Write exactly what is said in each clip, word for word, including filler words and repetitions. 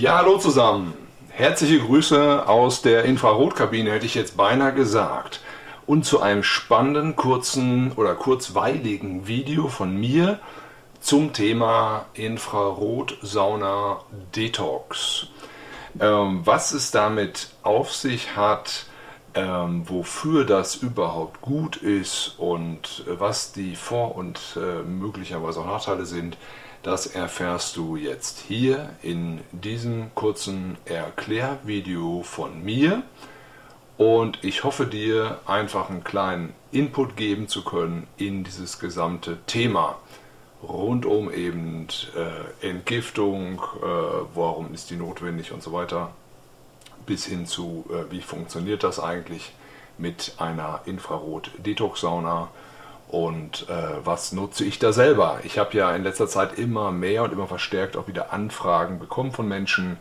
Ja, hallo zusammen. Herzliche Grüße aus der Infrarotkabine, hätte ich jetzt beinahe gesagt. Und zu einem spannenden, kurzen oder kurzweiligen Video von mir zum Thema Infrarot-Sauna-Detox. Ähm, was es damit auf sich hat, ähm, wofür das überhaupt gut ist und was die Vor- und äh, möglicherweise auch Nachteile sind, das erfährst du jetzt hier in diesem kurzen Erklärvideo von mir. Und ich hoffe, dir einfach einen kleinen Input geben zu können in dieses gesamte Thema. Rund um eben äh, Entgiftung, äh, warum ist die notwendig und so weiter, bis hin zu, äh, wie funktioniert das eigentlich mit einer Infrarot-Detox-Sauna und äh, was nutze ich da selber. Ich habe ja in letzter Zeit immer mehr und immer verstärkt auch wieder Anfragen bekommen von Menschen,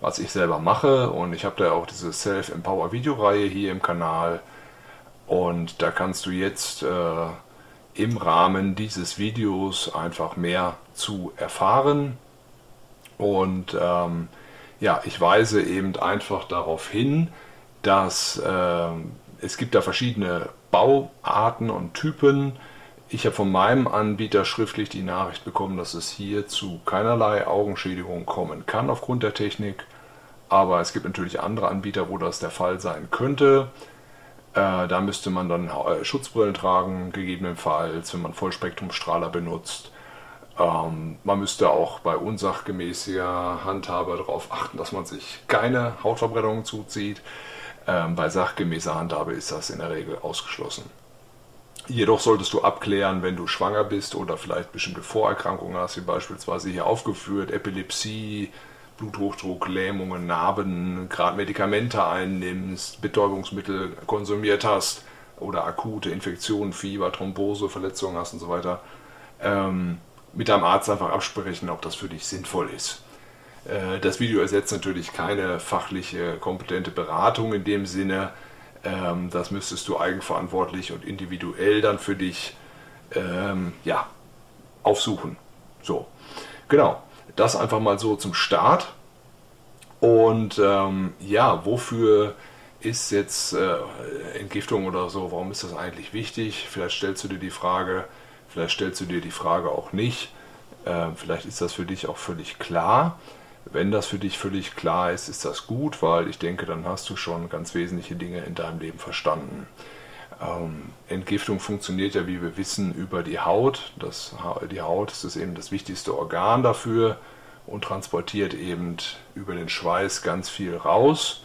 was ich selber mache, und ich habe da auch diese Self-Empower-Videoreihe hier im Kanal, und da kannst du jetzt... Äh, im Rahmen dieses Videos einfach mehr zu erfahren. Und ähm, ja, ich weise eben einfach darauf hin, dass ähm, es gibt da verschiedene Bauarten und Typen. Ich habe von meinem Anbieter schriftlich die Nachricht bekommen, dass es hier zu keinerlei Augenschädigung kommen kann aufgrund der Technik. Aber es gibt natürlich andere Anbieter, wo das der Fall sein könnte. Da müsste man dann Schutzbrillen tragen, gegebenenfalls, wenn man Vollspektrumstrahler benutzt. Man müsste auch bei unsachgemäßiger Handhabe darauf achten, dass man sich keine Hautverbrennungen zuzieht. Bei sachgemäßer Handhabe ist das in der Regel ausgeschlossen. Jedoch solltest du abklären, wenn du schwanger bist oder vielleicht bestimmte Vorerkrankungen hast, wie beispielsweise hier aufgeführt, Epilepsie, Bluthochdruck, Lähmungen, Narben, gerade Medikamente einnimmst, Betäubungsmittel konsumiert hast oder akute Infektionen, Fieber, Thrombose, Verletzungen hast und so weiter, ähm, mit deinem Arzt einfach absprechen, ob das für dich sinnvoll ist. Äh, das Video ersetzt natürlich keine fachliche, kompetente Beratung in dem Sinne. Ähm, das müsstest du eigenverantwortlich und individuell dann für dich ähm, ja, aufsuchen. So, genau. Das einfach mal so zum Start. Und ähm, ja, wofür ist jetzt äh, Entgiftung oder so, warum ist das eigentlich wichtig? Vielleicht stellst du dir die Frage, vielleicht stellst du dir die Frage auch nicht. Äh, vielleicht ist das für dich auch völlig klar. Wenn das für dich völlig klar ist, ist das gut, weil ich denke, dann hast du schon ganz wesentliche Dinge in deinem Leben verstanden. Ähm, Entgiftung funktioniert ja, wie wir wissen, über die Haut. Das, die Haut ist eben das wichtigste Organ dafür und transportiert eben über den Schweiß ganz viel raus.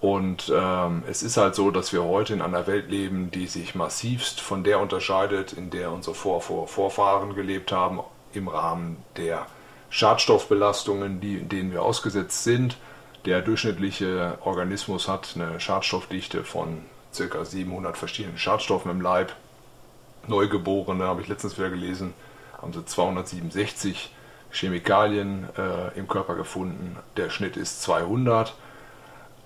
Und ähm, es ist halt so, dass wir heute in einer Welt leben, die sich massivst von der unterscheidet, in der unsere Vor- Vor- Vorfahren gelebt haben, im Rahmen der Schadstoffbelastungen, die, denen wir ausgesetzt sind. Der durchschnittliche Organismus hat eine Schadstoffdichte von circa siebenhundert verschiedenen Schadstoffen im Leib. Neugeborene, habe ich letztens wieder gelesen, haben sie zweihundertsiebenundsechzig Chemikalien äh, im Körper gefunden. Der Schnitt ist zweihundert.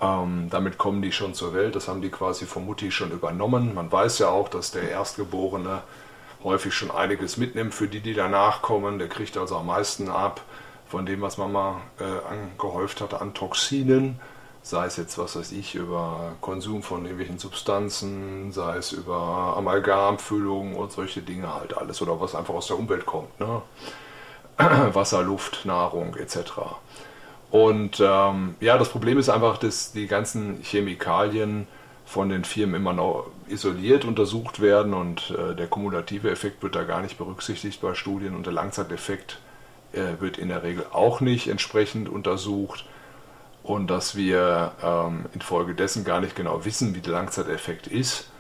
Ähm, damit kommen die schon zur Welt. Das haben die quasi von Mutti schon übernommen. Man weiß ja auch, dass der Erstgeborene häufig schon einiges mitnimmt für die, die danach kommen. Der kriegt also am meisten ab von dem, was Mama äh, angehäuft hat an Toxinen. Sei es jetzt, was weiß ich, über Konsum von irgendwelchen Substanzen, sei es über Amalgamfüllungen und solche Dinge halt alles, oder was einfach aus der Umwelt kommt, ne? Wasser, Luft, Nahrung et cetera. Und ähm, ja, das Problem ist einfach, dass die ganzen Chemikalien von den Firmen immer noch isoliert untersucht werden, und äh, der kumulative Effekt wird da gar nicht berücksichtigt bei Studien, und der Langzeiteffekt äh, wird in der Regel auch nicht entsprechend untersucht. Und dass wir ähm, infolgedessen gar nicht genau wissen, wie der Langzeiteffekt ist.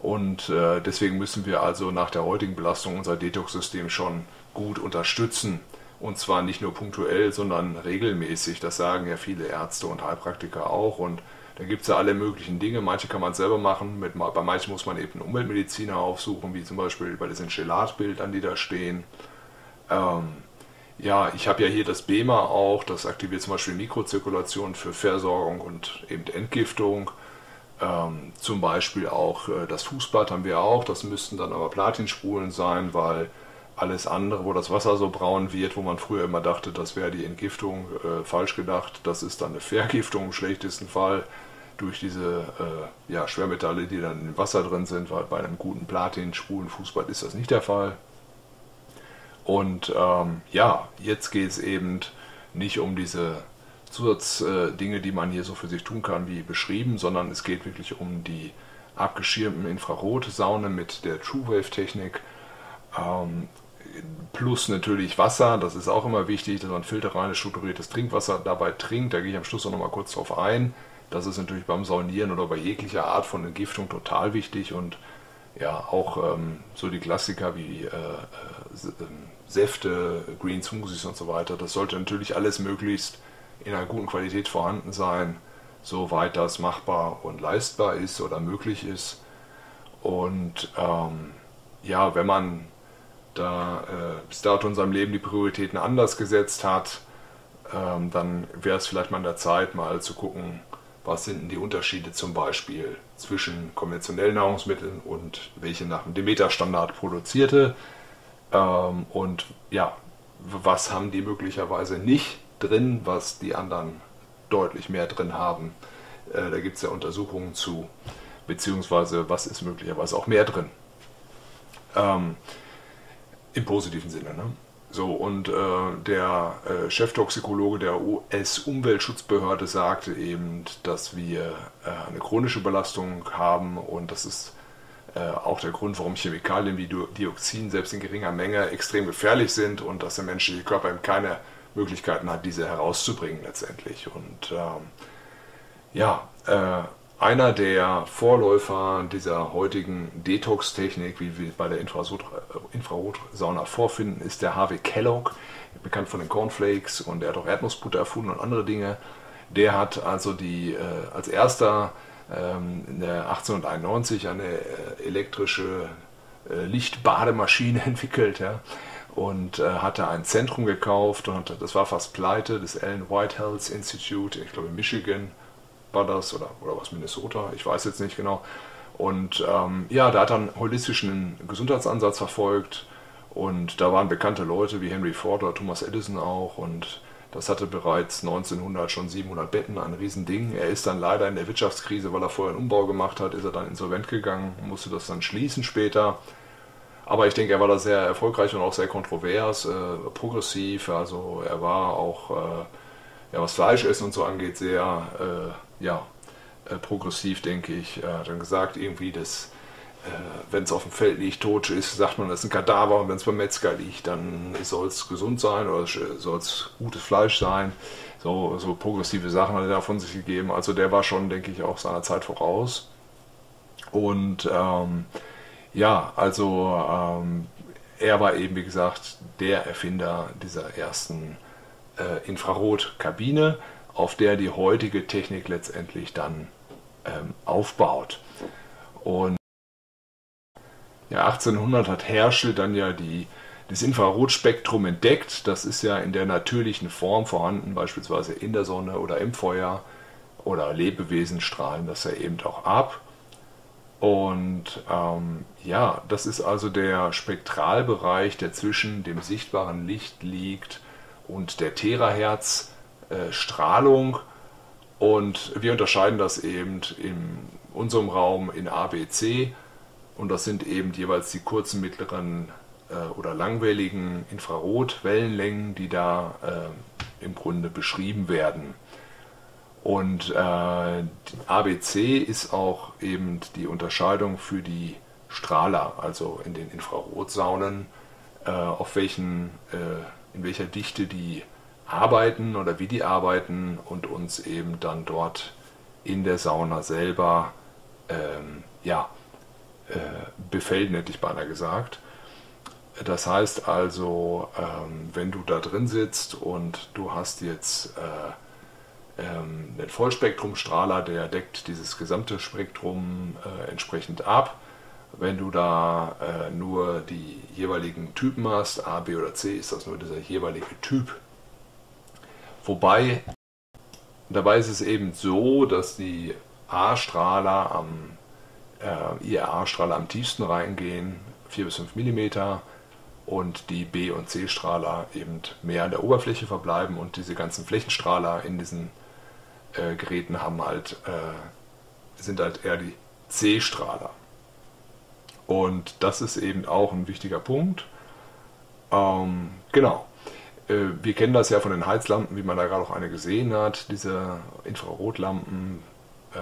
Und äh, deswegen müssen wir also nach der heutigen Belastung unser Detox-System schon gut unterstützen. Und zwar nicht nur punktuell, sondern regelmäßig. Das sagen ja viele Ärzte und Heilpraktiker auch. Und da gibt es ja alle möglichen Dinge. Manche kann man selber machen. Mit, bei manchen muss man eben einen Umweltmediziner aufsuchen, wie zum Beispiel bei diesen Chelatbildern, die da stehen. Ähm, Ja, ich habe ja hier das B E M A auch, das aktiviert zum Beispiel Mikrozirkulation für Versorgung und eben Entgiftung. Ähm, zum Beispiel auch äh, das Fußbad haben wir auch, das müssten dann aber Platinspulen sein, weil alles andere, wo das Wasser so braun wird, wo man früher immer dachte, das wäre die Entgiftung, äh, falsch gedacht, das ist dann eine Vergiftung im schlechtesten Fall durch diese äh, ja, Schwermetalle, die dann im Wasser drin sind, weil bei einem guten Platin, schwulen Fußball ist das nicht der Fall. Und ähm, ja, jetzt geht es eben nicht um diese Zusatzdinge, die man hier so für sich tun kann, wie beschrieben, sondern es geht wirklich um die abgeschirmten Infrarot-Sauna mit der True-Wave-Technik, ähm, plus natürlich Wasser, das ist auch immer wichtig, dass man filterreines, strukturiertes Trinkwasser dabei trinkt, da gehe ich am Schluss auch nochmal kurz drauf ein. Das ist natürlich beim Saunieren oder bei jeglicher Art von Entgiftung total wichtig und ja, auch ähm, so die Klassiker wie äh, äh, Säfte, Green Smoothies und so weiter, das sollte natürlich alles möglichst in einer guten Qualität vorhanden sein, soweit das machbar und leistbar ist oder möglich ist. Und ähm, ja, wenn man da äh, bis dato in seinem Leben die Prioritäten anders gesetzt hat, ähm, dann wäre es vielleicht mal an der Zeit, mal zu gucken, was sind denn die Unterschiede zum Beispiel zwischen konventionellen Nahrungsmitteln und welche nach dem Demeter-Standard produzierte. Ähm, und ja, was haben die möglicherweise nicht drin, was die anderen deutlich mehr drin haben. Äh, da gibt es ja Untersuchungen zu, beziehungsweise was ist möglicherweise auch mehr drin. Ähm, Im positiven Sinne. Ne? So, und äh, der äh, Cheftoxikologe der U S-Umweltschutzbehörde sagte eben, dass wir äh, eine chronische Belastung haben und das ist äh, auch der Grund, warum Chemikalien wie Dioxin selbst in geringer Menge extrem gefährlich sind und dass der menschliche Körper eben keine Möglichkeiten hat, diese herauszubringen letztendlich. Und ähm, ja, äh, einer der Vorläufer dieser heutigen Detox-Technik, wie wir bei der Infrarot-Sauna vorfinden, ist der Harvey Kellogg, bekannt von den Cornflakes, und er hat auch Erdnussbutter erfunden und andere Dinge. Der hat also die äh, als erster ähm, achtzehnhunderteinundneunzig eine äh, elektrische äh, Lichtbademaschine entwickelt, ja. Und äh, hatte ein Zentrum gekauft und das war fast pleite, das Allen White Health Institute, ich glaube in Michigan war das oder, oder was, Minnesota, ich weiß jetzt nicht genau. Und ähm, ja, da hat er einen holistischen Gesundheitsansatz verfolgt und da waren bekannte Leute wie Henry Ford oder Thomas Edison auch und das hatte bereits neunzehnhundert schon siebenhundert Betten, ein Riesending. Er ist dann leider in der Wirtschaftskrise, weil er vorher einen Umbau gemacht hat, ist er dann insolvent gegangen, musste das dann schließen später. Aber ich denke, er war da sehr erfolgreich und auch sehr kontrovers, äh, progressiv. Also er war auch, äh, ja, was Fleischessen und so angeht, sehr äh, ja, äh, progressiv, denke ich. Er hat dann gesagt, irgendwie, dass äh, wenn es auf dem Feld liegt, tot ist, sagt man, das ist ein Kadaver. Und wenn es beim Metzger liegt, dann soll es gesund sein oder soll es gutes Fleisch sein. So, so progressive Sachen hat er da von sich gegeben. Also der war schon, denke ich, auch seiner Zeit voraus. Und ähm, ja, also ähm, er war eben, wie gesagt, der Erfinder dieser ersten äh, Infrarotkabine, auf der die heutige Technik letztendlich dann ähm, aufbaut. Und ja, achtzehnhundert hat Herschel dann ja die, das Infrarotspektrum entdeckt. Das ist ja in der natürlichen Form vorhanden, beispielsweise in der Sonne oder im Feuer oder Lebewesen strahlen das ja eben auch ab. Und ähm, ja, das ist also der Spektralbereich, der zwischen dem sichtbaren Licht liegt und der Terahertz-Strahlung. Äh, und wir unterscheiden das eben in unserem Raum in A, B, C. Und das sind eben jeweils die kurzen, mittleren äh, oder langwelligen Infrarotwellenlängen, die da äh, im Grunde beschrieben werden. Und äh, A B C ist auch eben die Unterscheidung für die Strahler, also in den Infrarotsaunen, äh, auf welchen, äh, in welcher Dichte die arbeiten oder wie die arbeiten und uns eben dann dort in der Sauna selber ähm, ja, äh, befelden, hätte ich beinahe gesagt. Das heißt also, ähm, wenn du da drin sitzt und du hast jetzt äh, den Vollspektrumstrahler, der deckt dieses gesamte Spektrum äh, entsprechend ab. Wenn du da äh, nur die jeweiligen Typen hast, A, B oder C, ist das nur dieser jeweilige Typ. Wobei, dabei ist es eben so, dass die A-Strahler am, äh, I R A-Strahler am tiefsten reingehen, vier bis fünf Millimeter, und die B- und C-Strahler eben mehr an der Oberfläche verbleiben, und diese ganzen Flächenstrahler in diesen äh, Geräten haben halt, äh, sind halt eher die C-Strahler. Und das ist eben auch ein wichtiger Punkt. Ähm, genau. Äh, wir kennen das ja von den Heizlampen, wie man da gerade auch eine gesehen hat, diese Infrarotlampen. Ähm,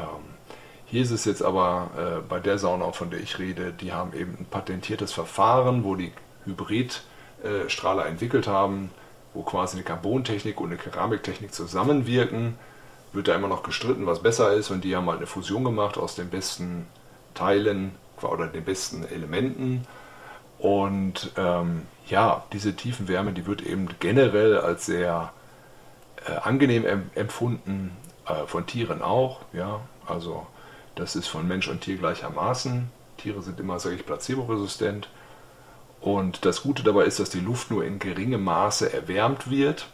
Hier ist es jetzt aber äh, bei der Sauna, von der ich rede, die haben eben ein patentiertes Verfahren, wo die Hybridstrahler äh, entwickelt haben, wo quasi eine Carbontechnik und eine Keramiktechnik zusammenwirken. Wird da immer noch gestritten, was besser ist, und die haben halt eine Fusion gemacht aus den besten Teilen oder den besten Elementen. Und ähm, ja, diese Tiefenwärme, die wird eben generell als sehr äh, angenehm em empfunden, äh, von Tieren auch, ja, also... Das ist von Mensch und Tier gleichermaßen. Tiere sind immer, sage ich, placeboresistent. Und das Gute dabei ist, dass die Luft nur in geringem Maße erwärmt wird.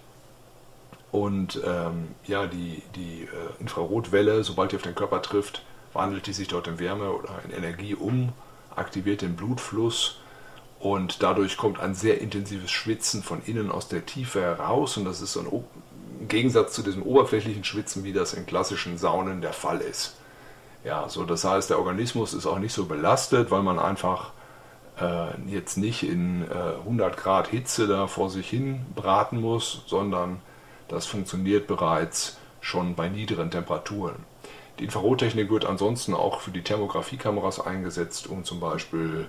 Und ähm, ja, die, die äh, Infrarotwelle, sobald die auf den Körper trifft, wandelt die sich dort in Wärme oder in Energie um, aktiviert den Blutfluss. Und dadurch kommt ein sehr intensives Schwitzen von innen aus der Tiefe heraus. Und das ist so ein O- im Gegensatz zu diesem oberflächlichen Schwitzen, wie das in klassischen Saunen der Fall ist. Ja, so, das heißt, der Organismus ist auch nicht so belastet, weil man einfach äh, jetzt nicht in äh, hundert Grad Hitze da vor sich hin braten muss, sondern das funktioniert bereits schon bei niederen Temperaturen. Die Infrarottechnik wird ansonsten auch für die Thermografiekameras eingesetzt, um zum Beispiel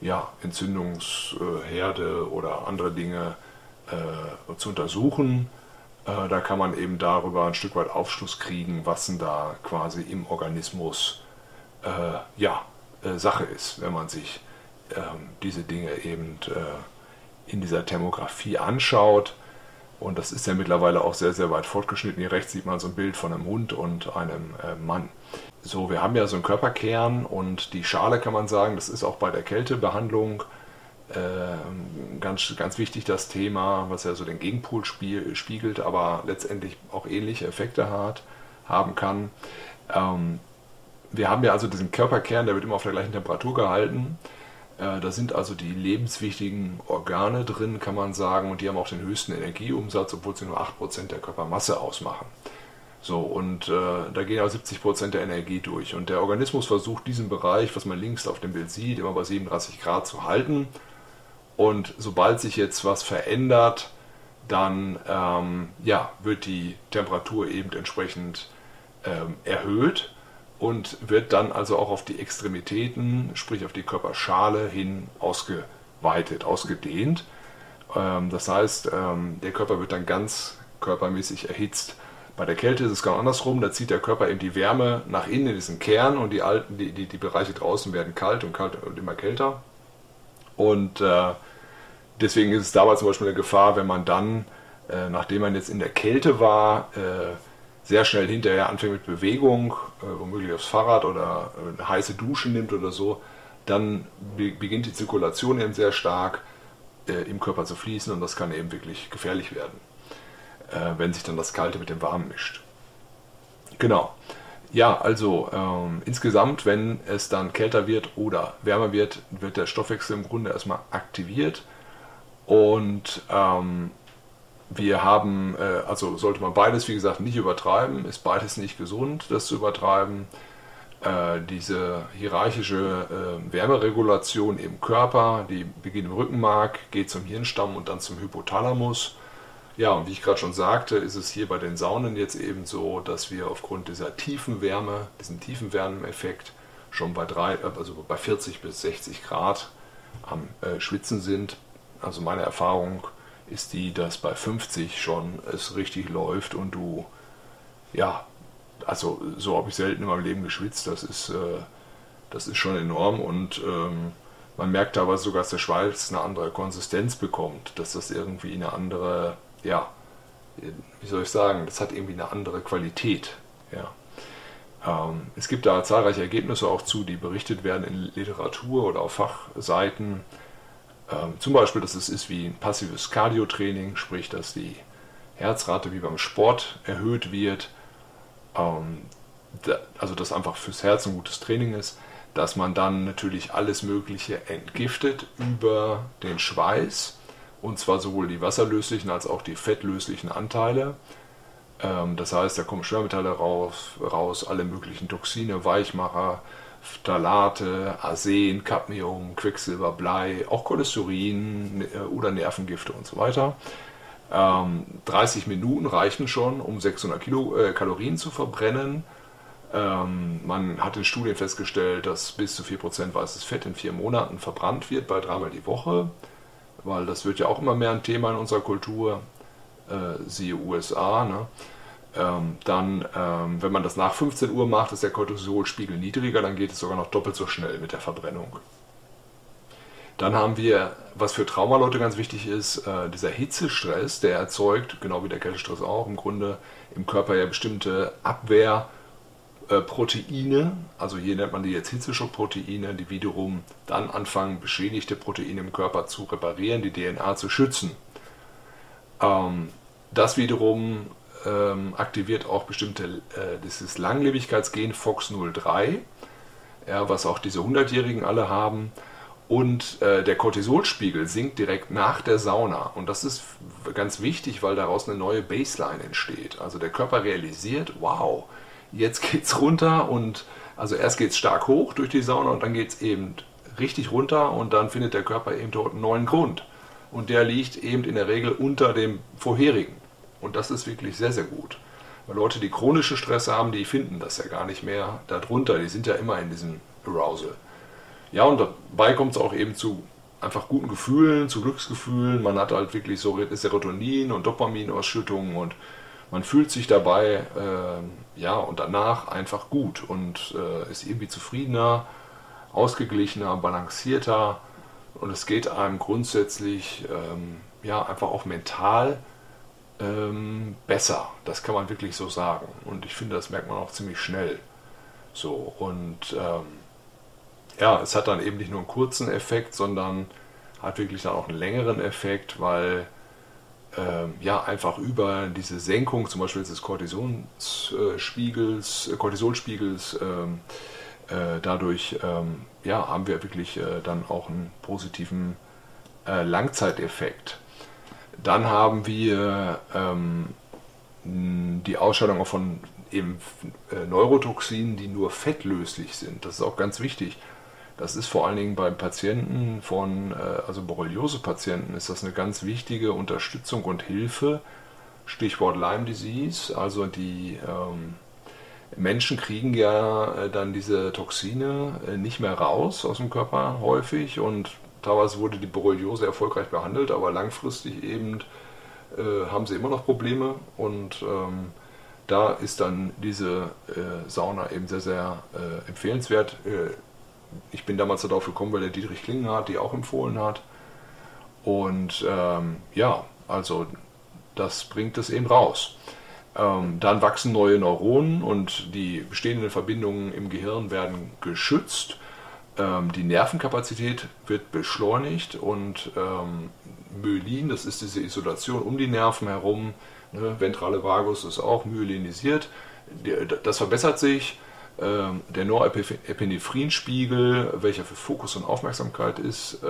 ja, Entzündungsherde oder andere Dinge äh, zu untersuchen. Da kann man eben darüber ein Stück weit Aufschluss kriegen, was denn da quasi im Organismus äh, ja, äh, Sache ist, wenn man sich ähm, diese Dinge eben äh, in dieser Thermografie anschaut. Und das ist ja mittlerweile auch sehr, sehr weit fortgeschnitten. Hier rechts sieht man so ein Bild von einem Hund und einem äh, Mann. So, wir haben ja so einen Körperkern und die Schale, kann man sagen, das ist auch bei der Kältebehandlung Ganz, ganz wichtig, das Thema, was ja so den Gegenpol spiegelt, aber letztendlich auch ähnliche Effekte hat, haben kann. Wir haben ja also diesen Körperkern, der wird immer auf der gleichen Temperatur gehalten. Da sind also die lebenswichtigen Organe drin, kann man sagen, und die haben auch den höchsten Energieumsatz, obwohl sie nur acht Prozent der Körpermasse ausmachen. So, und äh, da gehen ja siebzig Prozent der Energie durch. Und der Organismus versucht, diesen Bereich, was man links auf dem Bild sieht, immer bei siebenunddreißig Grad zu halten. Und sobald sich jetzt was verändert, dann ähm, ja, wird die Temperatur eben entsprechend ähm, erhöht und wird dann also auch auf die Extremitäten, sprich auf die Körperschale hin ausgeweitet, ausgedehnt. Ähm, das heißt, ähm, der Körper wird dann ganz körpermäßig erhitzt. Bei der Kälte ist es genau andersrum, da zieht der Körper eben die Wärme nach innen in diesen Kern, und die, alten, die, die, die Bereiche draußen werden kalt und kalt und immer kälter. Und äh, deswegen ist es dabei zum Beispiel eine Gefahr, wenn man dann, äh, nachdem man jetzt in der Kälte war, äh, sehr schnell hinterher anfängt mit Bewegung, äh, womöglich aufs Fahrrad oder äh, eine heiße Dusche nimmt oder so, dann be beginnt die Zirkulation eben sehr stark äh, im Körper zu fließen, und das kann eben wirklich gefährlich werden, wenn sich dann das Kalte mit dem Warmen mischt. Genau. Ja, also ähm, insgesamt, wenn es dann kälter wird oder wärmer wird, wird der Stoffwechsel im Grunde erstmal aktiviert. Und ähm, wir haben, äh, also sollte man beides, wie gesagt, nicht übertreiben. Ist beides nicht gesund, das zu übertreiben. Äh, diese hierarchische äh, Wärmeregulation im Körper, die beginnt im Rückenmark, geht zum Hirnstamm und dann zum Hypothalamus. Ja, und wie ich gerade schon sagte, ist es hier bei den Saunen jetzt eben so, dass wir aufgrund dieser tiefen Wärme, diesem tiefen Wärmeeffekt, schon bei, drei, also bei vierzig bis sechzig Grad am äh, Schwitzen sind. Also meine Erfahrung ist die, dass bei fünfzig schon es richtig läuft und du, ja, also so habe ich selten in meinem Leben geschwitzt, das ist, äh, das ist schon enorm, und ähm, man merkt aber sogar, dass der Schweiß eine andere Konsistenz bekommt, dass das irgendwie eine andere... Ja, wie soll ich sagen, das hat irgendwie eine andere Qualität. Ja. Ähm, es gibt da zahlreiche Ergebnisse auch zu, die berichtet werden in Literatur oder auf Fachseiten. Ähm, zum Beispiel, dass es ist wie ein passives Cardio-Training, sprich, dass die Herzrate wie beim Sport erhöht wird. Ähm, da, also, dass einfach fürs Herz ein gutes Training ist. dass man dann natürlich alles Mögliche entgiftet über den Schweiß, und zwar sowohl die wasserlöslichen als auch die fettlöslichen Anteile. Das heißt, da kommen Schwermetalle raus, raus, alle möglichen Toxine, Weichmacher, Phthalate, Arsen, Cadmium, Quecksilber, Blei, auch Cholesterin oder Nervengifte und so weiter. dreißig Minuten reichen schon, um sechshundert Kilokalorien zu verbrennen. Man hat in Studien festgestellt, dass bis zu vier Prozent weißes Fett in vier Monaten verbrannt wird, bei dreimal die Woche, weil das wird ja auch immer mehr ein Thema in unserer Kultur, äh, siehe U S A. Ne? Ähm, dann, ähm, wenn man das nach fünfzehn Uhr macht, ist der Cortisolspiegel niedriger, dann geht es sogar noch doppelt so schnell mit der Verbrennung. Dann haben wir, was für Traumaleute ganz wichtig ist, äh, dieser Hitzestress, der erzeugt, genau wie der Kältestress auch, im Grunde im Körper ja bestimmte Abwehr- Proteine, also hier nennt man die jetzt Hitzeschock-Proteine, die wiederum dann anfangen, beschädigte Proteine im Körper zu reparieren, die D N A zu schützen. Das wiederum aktiviert auch bestimmte, das ist Langlebigkeitsgen F O X null drei, was auch diese hundertjährigen alle haben. Und der Cortisolspiegel sinkt direkt nach der Sauna. Und das ist ganz wichtig, weil daraus eine neue Baseline entsteht. Also der Körper realisiert, wow, jetzt geht es runter, und also erst geht es stark hoch durch die Sauna und dann geht es eben richtig runter, und dann findet der Körper eben dort einen neuen Grund. Und der liegt eben in der Regel unter dem vorherigen. Und das ist wirklich sehr, sehr gut. Weil Leute, die chronischen Stress haben, die finden das ja gar nicht mehr darunter. Die sind ja immer in diesem Arousal. Ja, und dabei kommt es auch eben zu einfach guten Gefühlen, zu Glücksgefühlen. Man hat halt wirklich so Serotonin- und Dopaminausschüttungen, und man fühlt sich dabei äh, ja, und danach einfach gut und äh, ist irgendwie zufriedener, ausgeglichener, balancierter, und es geht einem grundsätzlich ähm, ja, einfach auch mental ähm, besser. Das kann man wirklich so sagen, und ich finde, das merkt man auch ziemlich schnell. So, und ähm, ja, es hat dann eben nicht nur einen kurzen Effekt, sondern hat wirklich dann auch einen längeren Effekt, weil ja, einfach über diese Senkung zum Beispiel des Cortisonspiegels, Cortisolspiegels, äh, äh, dadurch ähm, ja, haben wir wirklich äh, dann auch einen positiven äh, Langzeiteffekt. Dann haben wir ähm, die Ausscheidung von eben Neurotoxinen, die nur fettlöslich sind. Das ist auch ganz wichtig. Das ist vor allen Dingen bei Patienten von, also Borreliose-Patienten, ist das eine ganz wichtige Unterstützung und Hilfe. Stichwort Lyme-Disease, also die ähm, Menschen kriegen ja dann diese Toxine nicht mehr raus aus dem Körper häufig, und teilweise wurde die Borreliose erfolgreich behandelt, aber langfristig eben äh, haben sie immer noch Probleme, und ähm, da ist dann diese äh, Sauna eben sehr, sehr äh, empfehlenswert. Äh, Ich bin damals darauf gekommen, weil der Dietrich Klinghardt die auch empfohlen hat. Und ähm, ja, also das bringt es eben raus. Ähm, dann wachsen neue Neuronen, und die bestehenden Verbindungen im Gehirn werden geschützt. Ähm, die Nervenkapazität wird beschleunigt, und ähm, Myelin, das ist diese Isolation um die Nerven herum, ne, ventrale Vagus ist auch myelinisiert, das verbessert sich. Der Norepinephrinspiegel, welcher für Fokus und Aufmerksamkeit ist,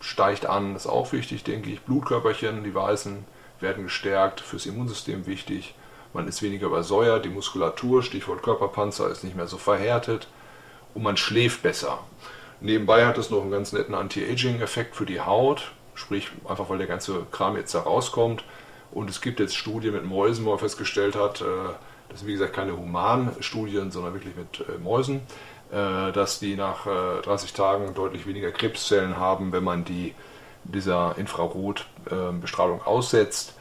steigt an, das ist auch wichtig, denke ich. Blutkörperchen, die weißen, werden gestärkt, fürs Immunsystem wichtig. Man ist weniger übersäuert, die Muskulatur, Stichwort Körperpanzer, ist nicht mehr so verhärtet, und man schläft besser. Nebenbei hat es noch einen ganz netten Anti-Aging-Effekt für die Haut, sprich einfach, weil der ganze Kram jetzt da rauskommt. Und es gibt jetzt Studien mit Mäusen, wo man festgestellt hat, das sind wie gesagt keine humanen Studien, sondern wirklich mit äh, Mäusen, äh, dass die nach äh, dreißig Tagen deutlich weniger Krebszellen haben, wenn man die dieser Infrarot-Bestrahlung äh, aussetzt.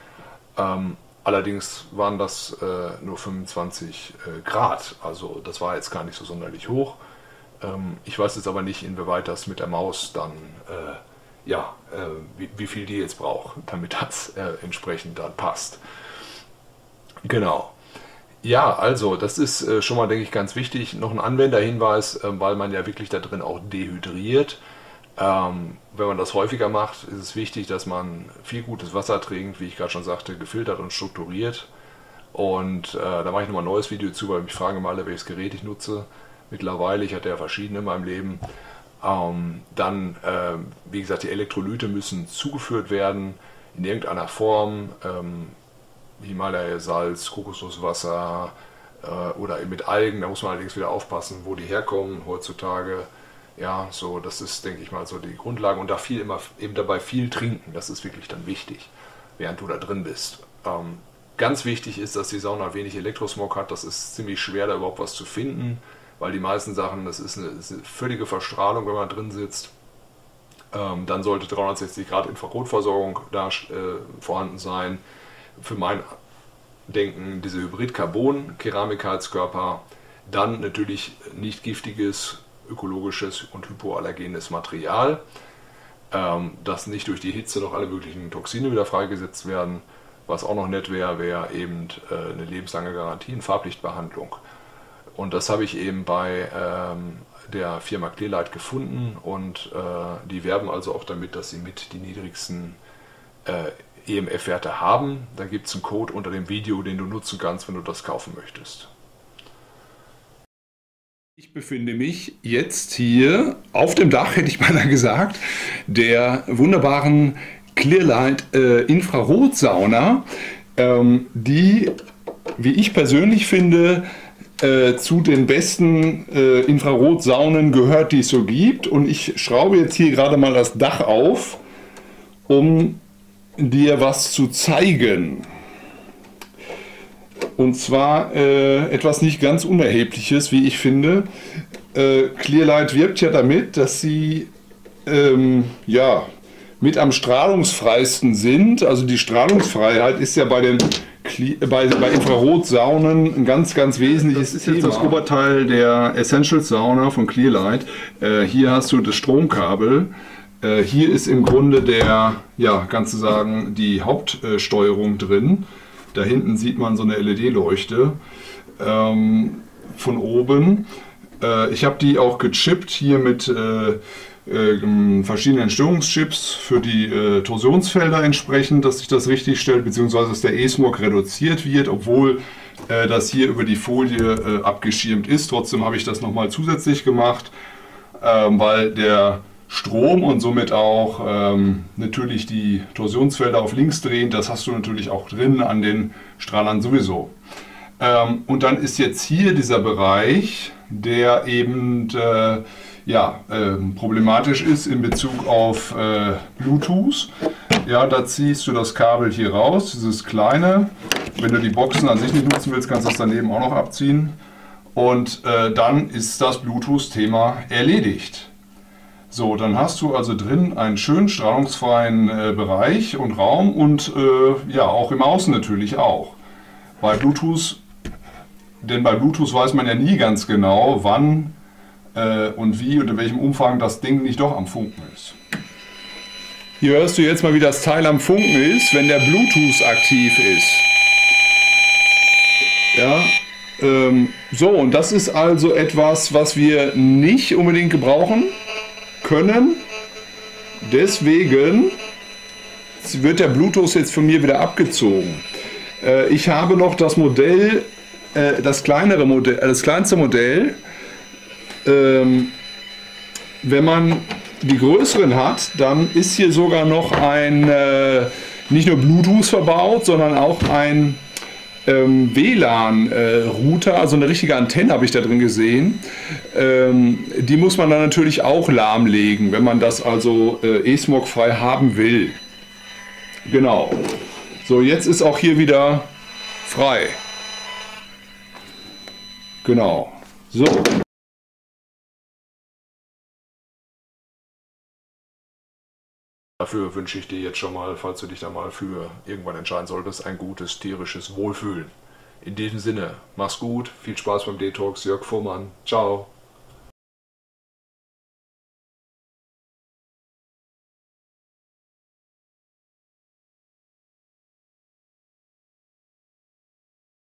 Ähm, allerdings waren das äh, nur fünfundzwanzig Grad, also das war jetzt gar nicht so sonderlich hoch. Ähm, ich weiß jetzt aber nicht, inwieweit das mit der Maus dann, äh, ja, äh, wie, wie viel die jetzt braucht, damit das äh, entsprechend dann passt. Genau. Ja, also das ist äh, schon mal, denke ich, ganz wichtig. Noch ein Anwenderhinweis, äh, weil man ja wirklich da drin auch dehydriert. Ähm, wenn man das häufiger macht, ist es wichtig, dass man viel gutes Wasser trinkt, wie ich gerade schon sagte, gefiltert und strukturiert. Und äh, da mache ich nochmal ein neues Video zu, weil mich fragen immer alle, welches Gerät ich nutze. mittlerweile, ich hatte ja verschiedene in meinem Leben. Ähm, dann, äh, wie gesagt, die Elektrolyte müssen zugeführt werden in irgendeiner Form, ähm, Himalaya-Salz, Kokosnusswasser äh, oder mit Algen, da muss man allerdings wieder aufpassen, wo die herkommen heutzutage. Ja, so, das ist, denke ich mal, so die Grundlage, und da viel immer eben dabei viel trinken, das ist wirklich dann wichtig, während du da drin bist. Ähm, ganz wichtig ist, dass die Sauna wenig Elektrosmog hat, das ist ziemlich schwer, da überhaupt was zu finden. Weil die meisten Sachen, das ist eine, ist eine völlige Verstrahlung, wenn man drin sitzt. Ähm, dann sollte dreihundertsechzig Grad Infrarotversorgung da äh, vorhanden sein. Für mein Denken diese Hybrid-Carbon-Keramikheizkörper. Dann natürlich nicht giftiges, ökologisches und hypoallergenes Material, ähm, dass nicht durch die Hitze noch alle möglichen Toxine wieder freigesetzt werden. Was auch noch nett wäre, wäre eben äh, eine lebenslange Garantie in Farblichtbehandlung. Und das habe ich eben bei ähm, der Firma Clearlight gefunden, und äh, die werben also auch damit, dass sie mit die niedrigsten äh, E M F-Werte haben. Da gibt es einen Code unter dem Video, den du nutzen kannst, wenn du das kaufen möchtest. Ich befinde mich jetzt hier auf dem Dach, hätte ich beinahe gesagt, der wunderbaren Clearlight äh, Infrarot-Sauna, ähm, die, wie ich persönlich finde, Äh, zu den besten äh, Infrarotsaunen gehört, die es so gibt. Und ich schraube jetzt hier gerade mal das Dach auf, um dir was zu zeigen. Und zwar äh, etwas nicht ganz Unerhebliches, wie ich finde. Äh, Clearlight wirbt ja damit, dass sie ähm, ja, mit am strahlungsfreisten sind. Also die Strahlungsfreiheit ist ja bei den Bei, bei Infrarotsaunen ein ganz, ganz wesentliches Thema. Das ist jetzt das Oberteil der Essential Sauna von Clearlight. Äh, hier hast du das Stromkabel. Äh, hier ist im Grunde der, ja, kannst du sagen, die Hauptsteuerung drin. Da hinten sieht man so eine L E D-Leuchte ähm, von oben. Äh, ich habe die auch gechippt hier mit äh, Äh, verschiedene Entstörungschips für die äh, Torsionsfelder entsprechend, dass sich das richtig stellt, beziehungsweise dass der E-Smog reduziert wird, obwohl äh, das hier über die Folie äh, abgeschirmt ist. Trotzdem habe ich das nochmal zusätzlich gemacht, ähm, weil der Strom und somit auch ähm, natürlich die Torsionsfelder auf links drehen, das hast du natürlich auch drin an den Strahlern sowieso. Ähm, und dann ist jetzt hier dieser Bereich, der eben äh, ja, ähm, problematisch ist in Bezug auf äh, Bluetooth. Ja, da ziehst du das Kabel hier raus, dieses kleine. Wenn du die Boxen an sich nicht nutzen willst, kannst du das daneben auch noch abziehen. Und äh, dann ist das Bluetooth-Thema erledigt. So, dann hast du also drin einen schönen strahlungsfreien äh, Bereich und Raum und äh, ja, auch im Außen natürlich auch. Bei Bluetooth, denn bei Bluetooth weiß man ja nie ganz genau, wann und wie und in welchem Umfang das Ding nicht doch am Funken ist. Hier hörst du jetzt mal, wie das Teil am Funken ist, wenn der Bluetooth aktiv ist. Ja, ähm, so, und das ist also etwas, was wir nicht unbedingt gebrauchen können. Deswegen wird der Bluetooth jetzt von mir wieder abgezogen. Äh, ich habe noch das Modell, äh, das kleinere Modell, das kleinste Modell. Wenn man die größeren hat, dann ist hier sogar noch ein, äh, nicht nur Bluetooth verbaut, sondern auch ein ähm, W L A N-Router, äh, also eine richtige Antenne habe ich da drin gesehen. Ähm, die muss man dann natürlich auch lahmlegen, wenn man das also äh, E-Smog-frei haben will. Genau. So, jetzt ist auch hier wieder frei. Genau. So. Dafür wünsche ich dir jetzt schon mal, falls du dich da mal für irgendwann entscheiden solltest, ein gutes tierisches Wohlfühlen. In diesem Sinne, mach's gut, viel Spaß beim Detox, Jörg Fuhrmann, ciao.